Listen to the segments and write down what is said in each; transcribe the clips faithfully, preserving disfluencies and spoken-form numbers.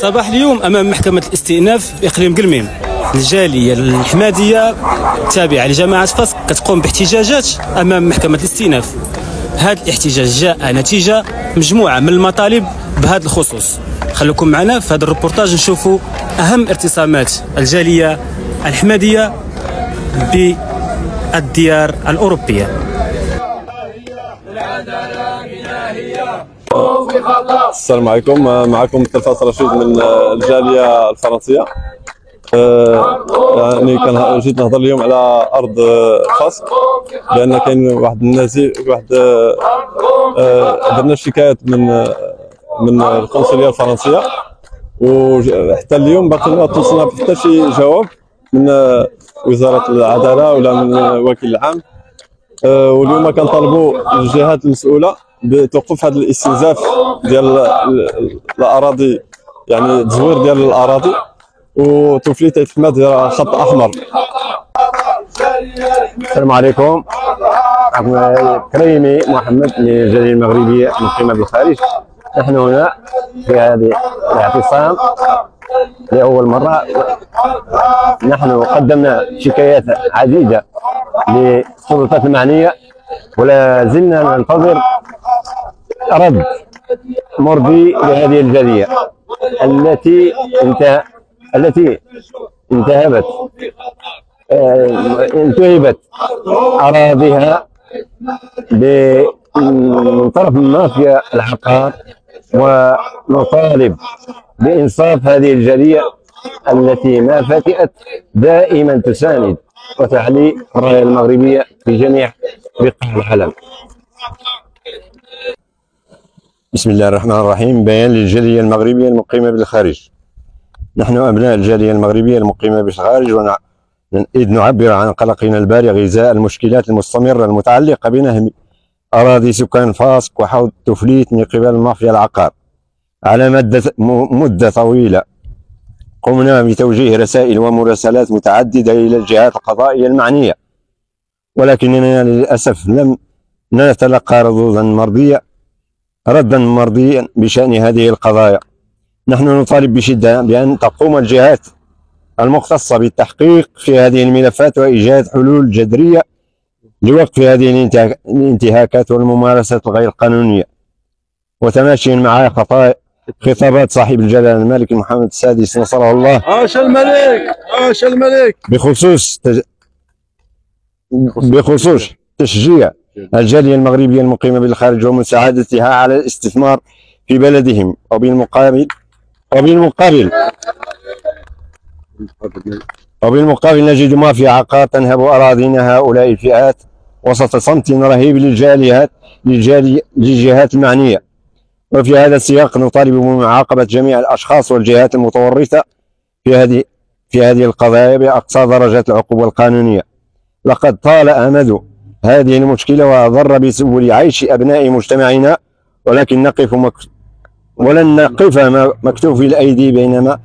صباح اليوم أمام محكمة الاستئناف بإقليم كلميم، الجالية الحمادية التابعة لجماعة فاسك كتقوم باحتجاجات أمام محكمة الاستئناف. هذا الاحتجاج جاء نتيجة مجموعة من المطالب بهذا الخصوص. خلوكم معنا في هذا الريبورتاج نشوفوا أهم ارتصامات الجالية الحمادية بالديار الأوروبية. السلام عليكم، معكم تلفاز رشيد من الجالية الفرنسية. يعني كان جيت نهضر اليوم على أرض فاسك، لأن كاين واحد النازي واحد درنا شكايات من من القنصلية الفرنسية، وحتى اليوم باقي ما توصلنا حتى شي جواب من وزارة العدالة ولا من الوكيل العام. واليوم كنطالبوا الجهات المسؤولة بتوقف هذا الاستنزاف ديال الأراضي، يعني تزوير ديال الأراضي وتفليت الحماد ديال خط أحمر. السلام عليكم، معكم عبد الكريم محمد من الجالية المغربية مقيمة بخاريش. نحن هنا في هذه الاعتصام لأول مرة. نحن قدمنا شكايات عديدة للسلطات المعنية ولا زلنا ننتظر رد مرضي لهذه الجالية التي انتهى التي انتهبت انتهبت أراضيها من طرف المافيا العقار. ونطالب بإنصاف هذه الجالية التي ما فاتئت دائما تساند وتعلي الراية المغربية في جميع بقاع العالم. بسم الله الرحمن الرحيم. بيان للجالية المغربية المقيمة بالخارج. نحن أبناء الجالية المغربية المقيمة بالخارج، ونع... إذ نعبر عن قلقنا البالغ إزاء المشكلات المستمرة المتعلقة بنهم أراضي سكان فاسك وحوض تفليت من قبل مافيا العقار على مدة مدة طويلة. قمنا بتوجيه رسائل ومراسلات متعددة إلى الجهات القضائية المعنية، ولكننا للأسف لم نتلقى ردودا مرضية ردا مرضيا بشأن هذه القضايا. نحن نطالب بشدة بأن تقوم الجهات المختصة بالتحقيق في هذه الملفات وإيجاد حلول جذرية لوقف هذه الانتهاكات والممارسات الغير قانونية، وتماشيا مع خطأ خطابات صاحب الجلالة الملك محمد السادس نصره الله. عاش الملك، عاش الملك. بخصوص تج... بخصوص تشجيع الجالية المغربية المقيمة بالخارج ومساعدتها على الاستثمار في بلدهم، وبالمقابل وبالمقابل وبالمقابل نجد مافيا عقار تنهب أراضينا هؤلاء الفئات وسط صمت رهيب للجاليات للجهات المعنية. وفي هذا السياق نطالب بمعاقبة جميع الأشخاص والجهات المتورطة في هذه في هذه القضايا بأقصى درجات العقوبة القانونية. لقد طال أمد هذه المشكلة وأضر بسبل عيش أبناء مجتمعنا، ولكن نقف مك... ولن نقف مكتوفي الأيدي بينما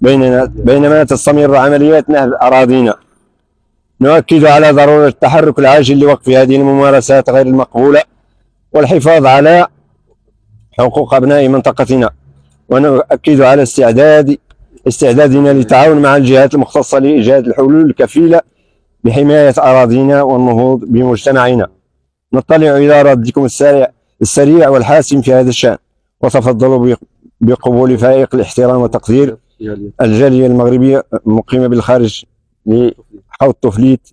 بيننا بينما تستمر عمليات نهب أراضينا. نؤكد على ضرورة التحرك العاجل لوقف هذه الممارسات غير المقبولة والحفاظ على حقوق أبناء منطقتنا، ونؤكد على استعداد استعدادنا للتعاون مع الجهات المختصة لإيجاد الحلول الكفيلة بحماية أراضينا والنهوض بمجتمعنا. نطلع إلى ردكم السريع السريع والحاسم في هذا الشأن، وتفضلوا بقبول فائق الاحترام والتقدير الجالية المغربية المقيمة بالخارج لحوض تفليت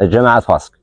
الجماعة فاسك.